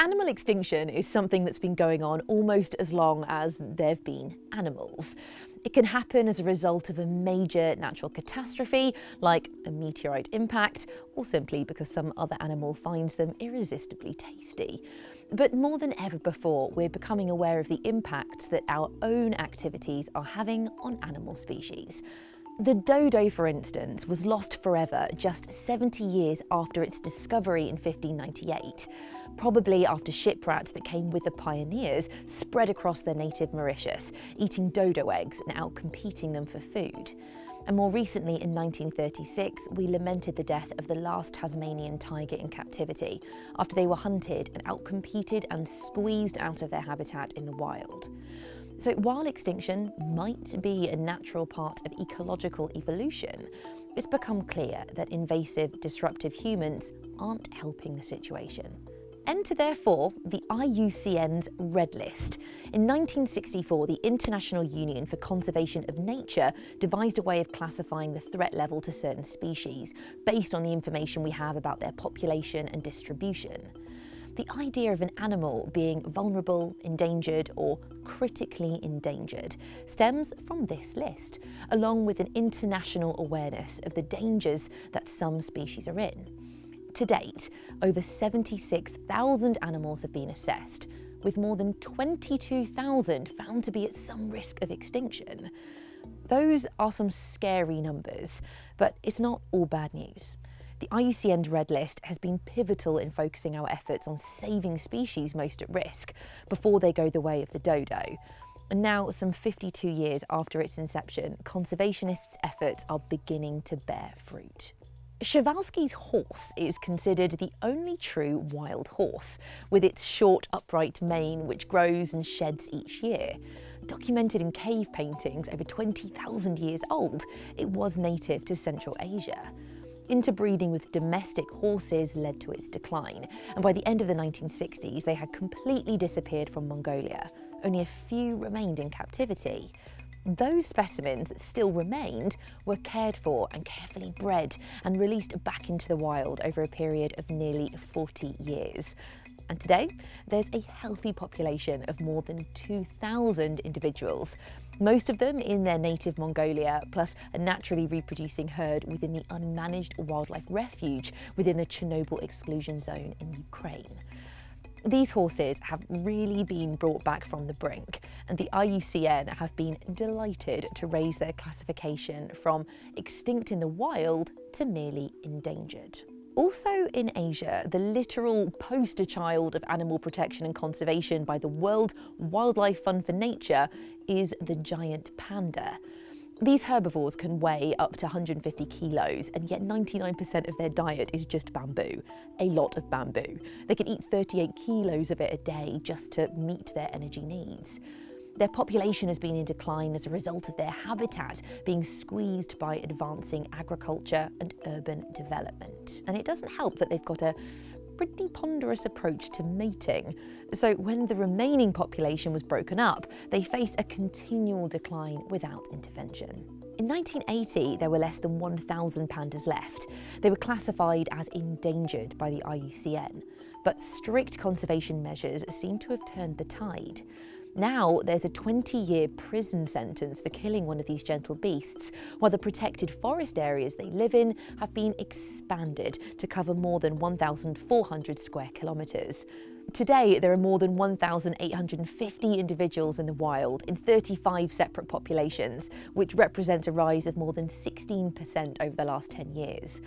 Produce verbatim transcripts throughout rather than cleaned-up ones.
Animal extinction is something that's been going on almost as long as there've been animals. It can happen as a result of a major natural catastrophe, like a meteorite impact, or simply because some other animal finds them irresistibly tasty. But more than ever before, we're becoming aware of the impacts that our own activities are having on animal species. The dodo, for instance, was lost forever just seventy years after its discovery in fifteen ninety-eight, probably after ship rats that came with the pioneers spread across their native Mauritius, eating dodo eggs and outcompeting them for food. And more recently, in nineteen thirty-six, we lamented the death of the last Tasmanian tiger in captivity, after they were hunted and outcompeted and squeezed out of their habitat in the wild. So while extinction might be a natural part of ecological evolution, it's become clear that invasive, disruptive humans aren't helping the situation. Enter, therefore, the I U C N's Red List. In nineteen sixty-four, the International Union for Conservation of Nature devised a way of classifying the threat level to certain species, based on the information we have about their population and distribution. The idea of an animal being vulnerable, endangered, or critically endangered stems from this list, along with an international awareness of the dangers that some species are in. To date, over seventy-six thousand animals have been assessed, with more than twenty-two thousand found to be at some risk of extinction. Those are some scary numbers, but it's not all bad news. The I U C N's Red List has been pivotal in focusing our efforts on saving species most at risk before they go the way of the dodo. And now, some fifty-two years after its inception, conservationists' efforts are beginning to bear fruit. Przewalski's horse is considered the only true wild horse, with its short, upright mane which grows and sheds each year. Documented in cave paintings over twenty thousand years old, it was native to Central Asia. Interbreeding with domestic horses led to its decline, and by the end of the nineteen sixties, they had completely disappeared from Mongolia. Only a few remained in captivity. Those specimens that still remained were cared for and carefully bred and released back into the wild over a period of nearly forty years. And today, there's a healthy population of more than two thousand individuals, most of them in their native Mongolia, plus a naturally reproducing herd within the unmanaged wildlife refuge within the Chernobyl exclusion zone in Ukraine. These horses have really been brought back from the brink, and the I U C N have been delighted to raise their classification from extinct in the wild to merely endangered. Also in Asia, the literal poster child of animal protection and conservation by the World Wildlife Fund for Nature is the giant panda. These herbivores can weigh up to one hundred fifty kilos, and yet ninety-nine percent of their diet is just bamboo. A lot of bamboo. They can eat thirty-eight kilos of it a day just to meet their energy needs. Their population has been in decline as a result of their habitat being squeezed by advancing agriculture and urban development. And it doesn't help that they've got a pretty ponderous approach to mating. So when the remaining population was broken up, they faced a continual decline without intervention. In nineteen eighty, there were less than one thousand pandas left. They were classified as endangered by the I U C N, but strict conservation measures seem to have turned the tide. Now there's a twenty-year prison sentence for killing one of these gentle beasts, while the protected forest areas they live in have been expanded to cover more than one thousand four hundred square kilometres. Today, there are more than one thousand eight hundred fifty individuals in the wild in thirty-five separate populations, which represents a rise of more than sixteen percent over the last ten years.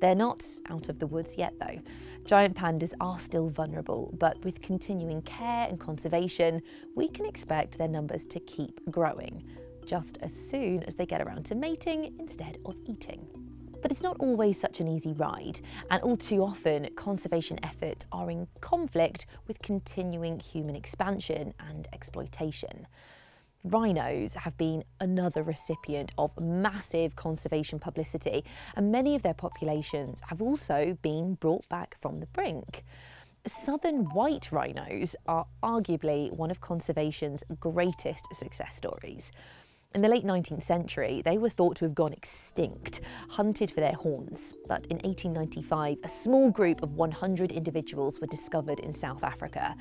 They're not out of the woods yet, though. Giant pandas are still vulnerable, but with continuing care and conservation, we can expect their numbers to keep growing, just as soon as they get around to mating instead of eating. But it's not always such an easy ride, and all too often, conservation efforts are in conflict with continuing human expansion and exploitation. Rhinos have been another recipient of massive conservation publicity, and many of their populations have also been brought back from the brink. Southern white rhinos are arguably one of conservation's greatest success stories. In the late nineteenth century, they were thought to have gone extinct, hunted for their horns. But in eighteen ninety-five, a small group of one hundred individuals were discovered in South Africa.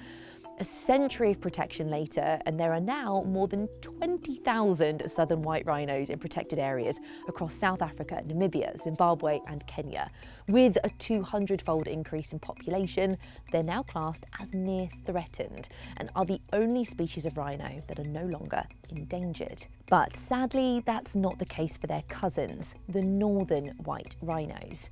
A century of protection later, and there are now more than twenty thousand southern white rhinos in protected areas across South Africa, Namibia, Zimbabwe and Kenya. With a two hundred fold increase in population, they're now classed as near threatened and are the only species of rhino that are no longer endangered. But sadly, that's not the case for their cousins, the northern white rhinos.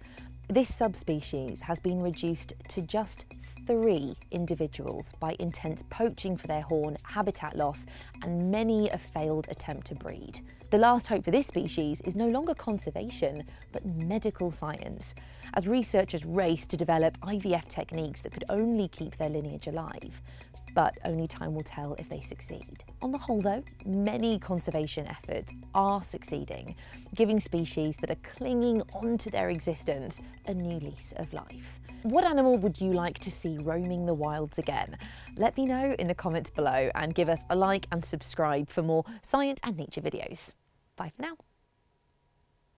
This subspecies has been reduced to just three individuals by intense poaching for their horn, habitat loss, and many a failed attempt to breed. The last hope for this species is no longer conservation, but medical science, as researchers race to develop I V F techniques that could only keep their lineage alive. But only time will tell if they succeed. On the whole though, many conservation efforts are succeeding, giving species that are clinging onto their existence a new lease of life. What animal would you like to see roaming the wilds again? Let me know in the comments below and give us a like and subscribe for more science and nature videos. Bye for now.